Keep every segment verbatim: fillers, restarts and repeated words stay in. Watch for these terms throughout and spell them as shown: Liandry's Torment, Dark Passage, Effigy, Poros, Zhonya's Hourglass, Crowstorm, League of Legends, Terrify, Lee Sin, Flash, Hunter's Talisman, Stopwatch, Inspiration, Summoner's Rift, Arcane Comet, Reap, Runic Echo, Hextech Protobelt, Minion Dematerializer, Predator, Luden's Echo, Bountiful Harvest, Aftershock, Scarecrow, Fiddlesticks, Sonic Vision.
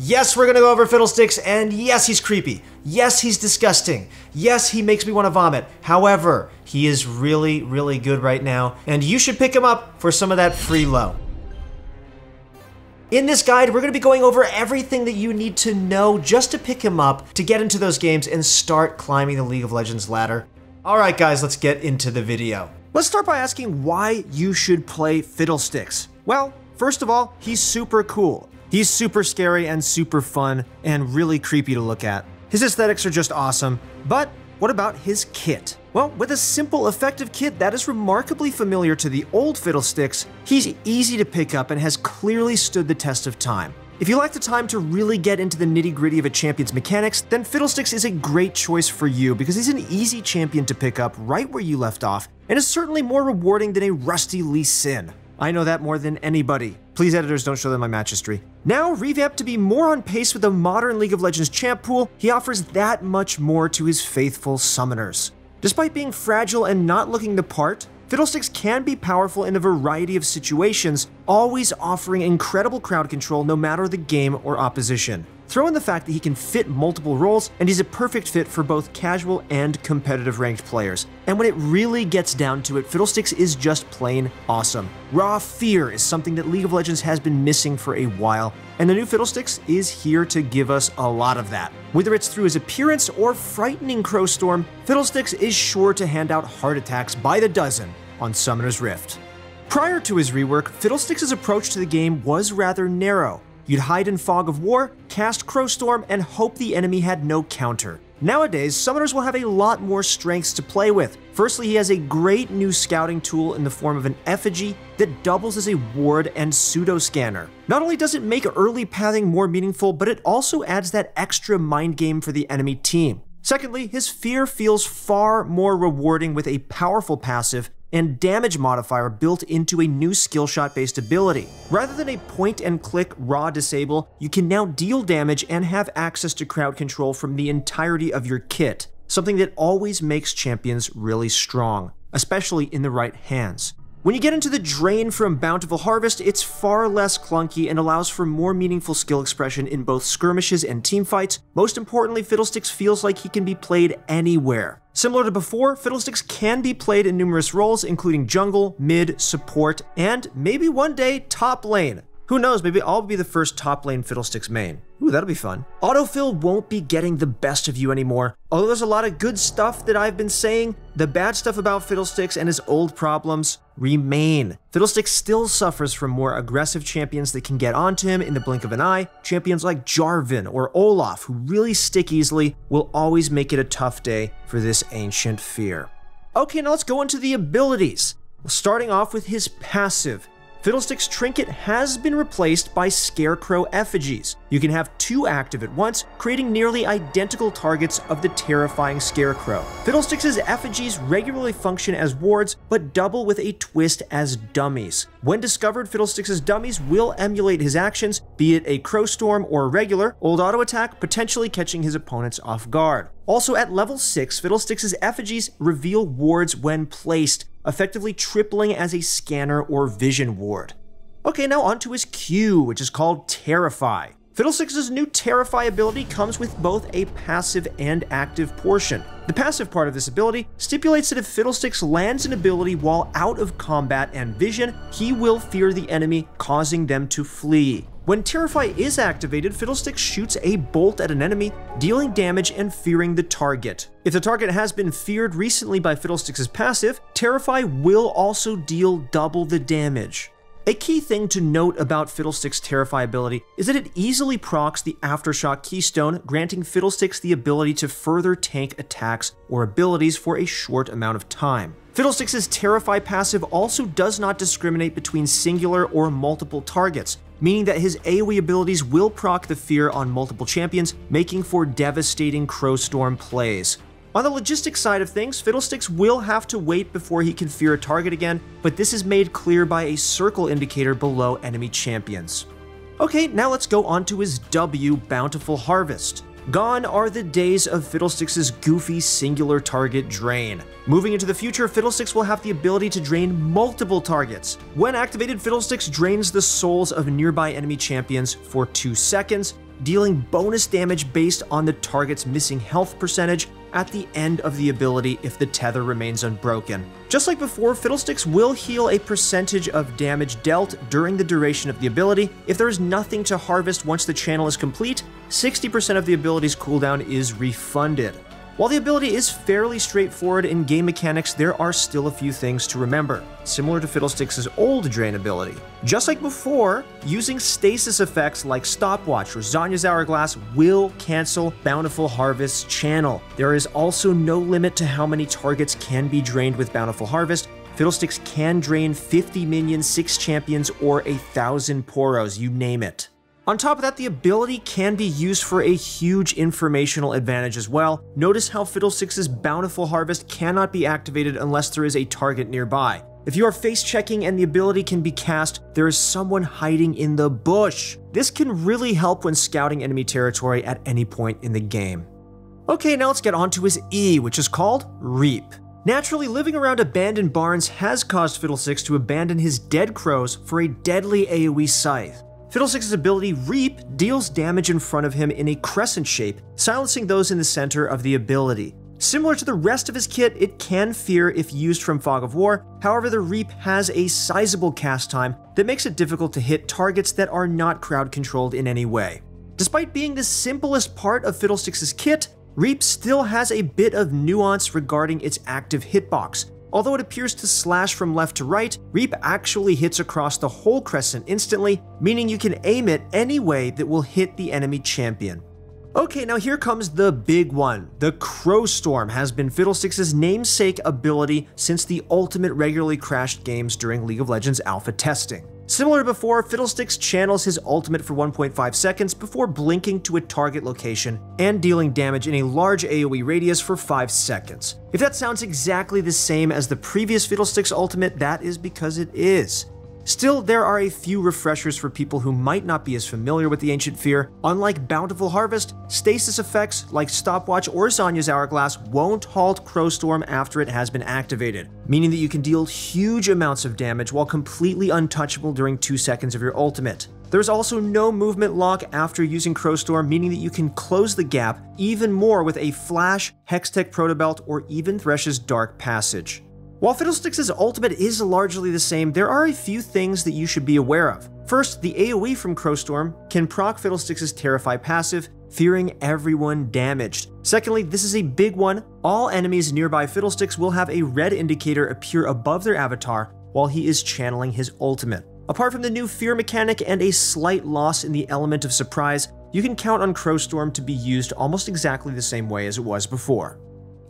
Yes, we're gonna go over Fiddlesticks, and yes, he's creepy. Yes, he's disgusting. Yes, he makes me want to vomit. However, he is really, really good right now, and you should pick him up for some of that free low. In this guide, we're gonna be going over everything that you need to know just to pick him up, to get into those games and start climbing the League of Legends ladder. All right, guys, let's get into the video. Let's start by asking why you should play Fiddlesticks. Well, first of all, he's super cool. He's super scary and super fun and really creepy to look at. His aesthetics are just awesome, but what about his kit? Well, with a simple, effective kit that is remarkably familiar to the old Fiddlesticks, he's easy to pick up and has clearly stood the test of time. If you like the time to really get into the nitty-gritty of a champion's mechanics, then Fiddlesticks is a great choice for you because he's an easy champion to pick up right where you left off and is certainly more rewarding than a rusty Lee Sin. I know that more than anybody. Please, editors, don't show them my match history. Now revamped to be more on pace with the modern League of Legends champ pool, he offers that much more to his faithful summoners. Despite being fragile and not looking the part, Fiddlesticks can be powerful in a variety of situations, always offering incredible crowd control no matter the game or opposition. Throw in the fact that he can fit multiple roles, and he's a perfect fit for both casual and competitive ranked players. And when it really gets down to it, Fiddlesticks is just plain awesome. Raw fear is something that League of Legends has been missing for a while, and the new Fiddlesticks is here to give us a lot of that. Whether it's through his appearance or frightening Crowstorm, Fiddlesticks is sure to hand out heart attacks by the dozen on Summoner's Rift. Prior to his rework, Fiddlesticks' approach to the game was rather narrow. You'd hide in Fog of War, cast Crowstorm, and hope the enemy had no counter. Nowadays, summoners will have a lot more strengths to play with. Firstly, he has a great new scouting tool in the form of an Effigy that doubles as a ward and pseudo-scanner. Not only does it make early pathing more meaningful, but it also adds that extra mind game for the enemy team. Secondly, his fear feels far more rewarding with a powerful passive and damage modifier built into a new skill shot based ability. Rather than a point and click raw disable, you can now deal damage and have access to crowd control from the entirety of your kit, something that always makes champions really strong, especially in the right hands. When you get into the drain from Bountiful Harvest, it's far less clunky and allows for more meaningful skill expression in both skirmishes and teamfights. Most importantly, Fiddlesticks feels like he can be played anywhere. Similar to before, Fiddlesticks can be played in numerous roles, including jungle, mid, support, and maybe one day top lane. Who knows, maybe I'll be the first top lane Fiddlesticks main. Ooh, that'll be fun. Autofill won't be getting the best of you anymore. Although there's a lot of good stuff that I've been saying, the bad stuff about Fiddlesticks and his old problems remain. Fiddlesticks still suffers from more aggressive champions that can get onto him in the blink of an eye. Champions like Jarvan or Olaf, who really stick easily, will always make it a tough day for this ancient fear. Okay, now let's go into the abilities. Starting off with his passive. Fiddlesticks' Trinket has been replaced by Scarecrow Effigies. You can have two active at once, creating nearly identical targets of the terrifying Scarecrow. Fiddlesticks' Effigies regularly function as wards, but double with a twist as dummies. When discovered, Fiddlesticks' dummies will emulate his actions, be it a Crowstorm or a regular old auto attack, potentially catching his opponents off guard. Also at level six, Fiddlesticks' Effigies reveal wards when placed, effectively tripling as a scanner or vision ward. Okay, now onto his Q, which is called Terrify. Fiddlesticks' new Terrify ability comes with both a passive and active portion. The passive part of this ability stipulates that if Fiddlesticks lands an ability while out of combat and vision, he will fear the enemy, causing them to flee. When Terrify is activated, Fiddlesticks shoots a bolt at an enemy, dealing damage and fearing the target. If the target has been feared recently by Fiddlesticks' passive, Terrify will also deal double the damage. A key thing to note about Fiddlesticks' Terrify ability is that it easily procs the Aftershock keystone, granting Fiddlesticks the ability to further tank attacks or abilities for a short amount of time. Fiddlesticks' Terrify passive also does not discriminate between singular or multiple targets, meaning that his AoE abilities will proc the fear on multiple champions, making for devastating Crowstorm plays. On the logistics side of things, Fiddlesticks will have to wait before he can fear a target again, but this is made clear by a circle indicator below enemy champions. Okay, now let's go on to his W, Bountiful Harvest. Gone are the days of Fiddlesticks' goofy singular target drain. Moving into the future, Fiddlesticks will have the ability to drain multiple targets. When activated, Fiddlesticks drains the souls of nearby enemy champions for two seconds, dealing bonus damage based on the target's missing health percentage at the end of the ability if the tether remains unbroken. Just like before, Fiddlesticks will heal a percentage of damage dealt during the duration of the ability. If there is nothing to harvest once the channel is complete, sixty percent of the ability's cooldown is refunded. While the ability is fairly straightforward in game mechanics, there are still a few things to remember, similar to Fiddlesticks' old Drain ability. Just like before, using stasis effects like Stopwatch or Zhonya's Hourglass will cancel Bountiful Harvest's channel. There is also no limit to how many targets can be drained with Bountiful Harvest. Fiddlesticks can drain fifty minions, six champions, or one thousand Poros, you name it. On top of that, the ability can be used for a huge informational advantage as well. Notice how Fiddlesticks' Bountiful Harvest cannot be activated unless there is a target nearby. If you are face-checking and the ability can be cast, there is someone hiding in the bush. This can really help when scouting enemy territory at any point in the game. Okay, now let's get on to his E, which is called Reap. Naturally, living around abandoned barns has caused Fiddlesticks to abandon his dead crows for a deadly AoE scythe. Fiddlesticks' ability Reap deals damage in front of him in a crescent shape, silencing those in the center of the ability. Similar to the rest of his kit, it can fear if used from Fog of War. However, the Reap has a sizable cast time that makes it difficult to hit targets that are not crowd-controlled in any way. Despite being the simplest part of Fiddlesticks' kit, Reap still has a bit of nuance regarding its active hitbox. Although it appears to slash from left to right, Reap actually hits across the whole crescent instantly, meaning you can aim it any way that will hit the enemy champion. Okay, now here comes the big one. The Crowstorm has been Fiddlesticks' namesake ability since the ultimate regularly crashed games during League of Legends alpha testing. Similar to before, Fiddlesticks channels his ultimate for one point five seconds before blinking to a target location and dealing damage in a large AoE radius for five seconds. If that sounds exactly the same as the previous Fiddlesticks ultimate, that is because it is. Still, there are a few refreshers for people who might not be as familiar with the Ancient Fear. Unlike Bountiful Harvest, stasis effects like Stopwatch or Zhonya's Hourglass won't halt Crowstorm after it has been activated, meaning that you can deal huge amounts of damage while completely untouchable during two seconds of your ultimate. There's also no movement lock after using Crowstorm, meaning that you can close the gap even more with a Flash, Hextech Protobelt, or even Thresh's Dark Passage. While Fiddlesticks' ultimate is largely the same, there are a few things that you should be aware of. First, the AoE from Crowstorm can proc Fiddlesticks' Terrify passive, fearing everyone damaged. Secondly, this is a big one. All enemies nearby Fiddlesticks will have a red indicator appear above their avatar while he is channeling his ultimate. Apart from the new fear mechanic and a slight loss in the element of surprise, you can count on Crowstorm to be used almost exactly the same way as it was before.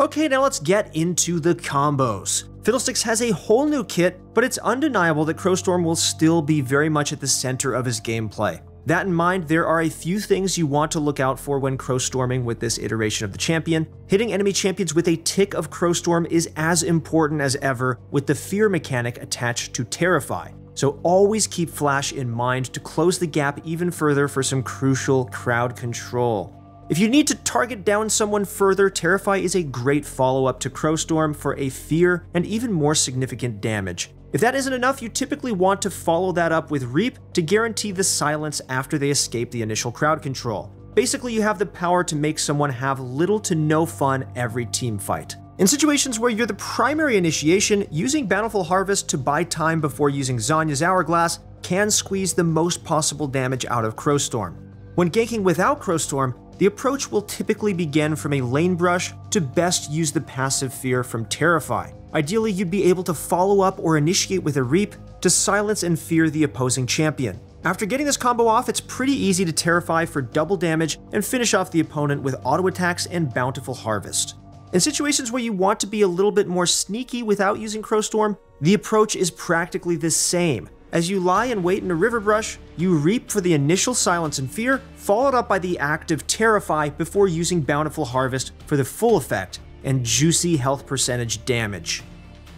Okay, now let's get into the combos. Fiddlesticks has a whole new kit, but it's undeniable that Crowstorm will still be very much at the center of his gameplay. That in mind, there are a few things you want to look out for when Crowstorming with this iteration of the champion. Hitting enemy champions with a tick of Crowstorm is as important as ever, with the fear mechanic attached to Terrify. So always keep Flash in mind to close the gap even further for some crucial crowd control. If you need to target down someone further, Terrify is a great follow-up to Crowstorm for a fear and even more significant damage. If that isn't enough, you typically want to follow that up with Reap to guarantee the silence after they escape the initial crowd control. Basically, you have the power to make someone have little to no fun every team fight. In situations where you're the primary initiation, using Bountiful Harvest to buy time before using Zhonya's Hourglass can squeeze the most possible damage out of Crowstorm. When ganking without Crowstorm, the approach will typically begin from a lane brush to best use the passive fear from Terrify. Ideally, you'd be able to follow up or initiate with a Reap to silence and fear the opposing champion. After getting this combo off, it's pretty easy to Terrify for double damage and finish off the opponent with auto attacks and Bountiful Harvest. In situations where you want to be a little bit more sneaky without using Crowstorm, the approach is practically the same. As you lie and wait in a river brush, you Reap for the initial silence and fear, followed up by the active Terrify before using Bountiful Harvest for the full effect and juicy health percentage damage.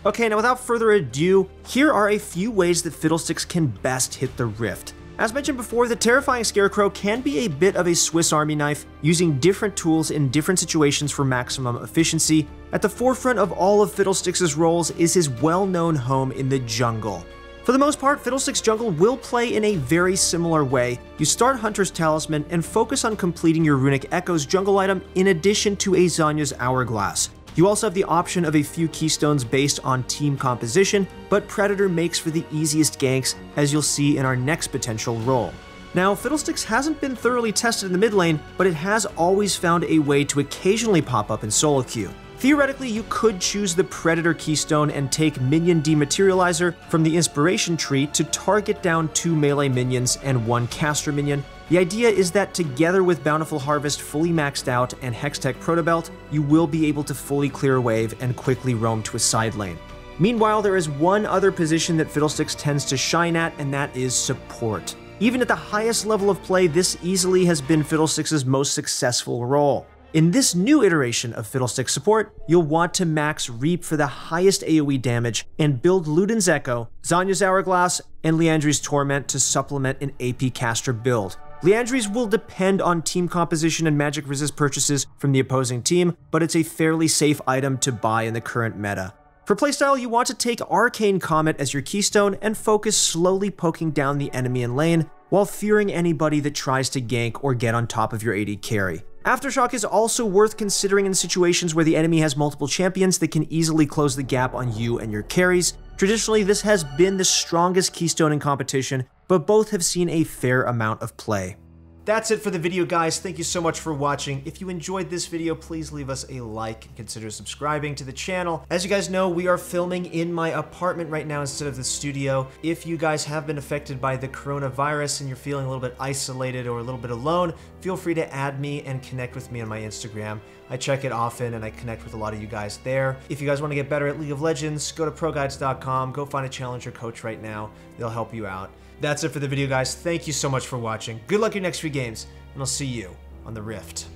Okay, now without further ado, here are a few ways that Fiddlesticks can best hit the Rift. As mentioned before, the terrifying Scarecrow can be a bit of a Swiss Army knife, using different tools in different situations for maximum efficiency. At the forefront of all of Fiddlesticks' roles is his well-known home in the jungle. For the most part, Fiddlesticks Jungle will play in a very similar way. You start Hunter's Talisman and focus on completing your Runic Echo's jungle item in addition to a Zhonya's Hourglass. You also have the option of a few keystones based on team composition, but Predator makes for the easiest ganks, as you'll see in our next potential role. Now, Fiddlesticks hasn't been thoroughly tested in the mid lane, but it has always found a way to occasionally pop up in solo queue. Theoretically, you could choose the Predator keystone and take Minion Dematerializer from the Inspiration tree to target down two melee minions and one caster minion. The idea is that together with Bountiful Harvest fully maxed out and Hextech Protobelt, you will be able to fully clear a wave and quickly roam to a side lane. Meanwhile, there is one other position that Fiddlesticks tends to shine at, and that is support. Even at the highest level of play, this easily has been Fiddlesticks' most successful role. In this new iteration of Fiddlesticks support, you'll want to max Reap for the highest AoE damage and build Luden's Echo, Zhonya's Hourglass, and Liandry's Torment to supplement an A P caster build. Liandry's will depend on team composition and magic resist purchases from the opposing team, but it's a fairly safe item to buy in the current meta. For playstyle, you want to take Arcane Comet as your keystone and focus slowly poking down the enemy in lane while fearing anybody that tries to gank or get on top of your A D carry. Aftershock is also worth considering in situations where the enemy has multiple champions that can easily close the gap on you and your carries. Traditionally, this has been the strongest keystone in competition, but both have seen a fair amount of play. That's it for the video, guys. Thank you so much for watching. If you enjoyed this video, please leave us a like and consider subscribing to the channel. As you guys know, we are filming in my apartment right now instead of the studio. If you guys have been affected by the coronavirus and you're feeling a little bit isolated or a little bit alone, feel free to add me and connect with me on my Instagram. I check it often and I connect with a lot of you guys there. If you guys want to get better at League of Legends, go to pro guides dot com, go find a challenger coach right now. They'll help you out. That's it for the video, guys. Thank you so much for watching. Good luck your next few games, and I'll see you on the Rift.